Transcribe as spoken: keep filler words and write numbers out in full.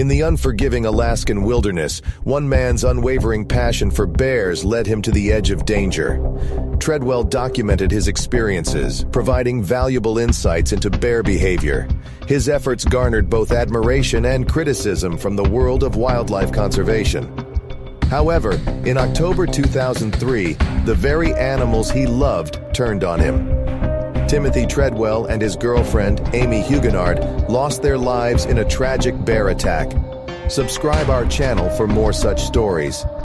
In the unforgiving Alaskan wilderness, one man's unwavering passion for bears led him to the edge of danger. Treadwell documented his experiences, providing valuable insights into bear behavior. His efforts garnered both admiration and criticism from the world of wildlife conservation. However, in October two thousand three, the very animals he loved turned on him. Timothy Treadwell and his girlfriend, Amie Huguenard, lost their lives in a tragic bear attack. Subscribe our channel for more such stories.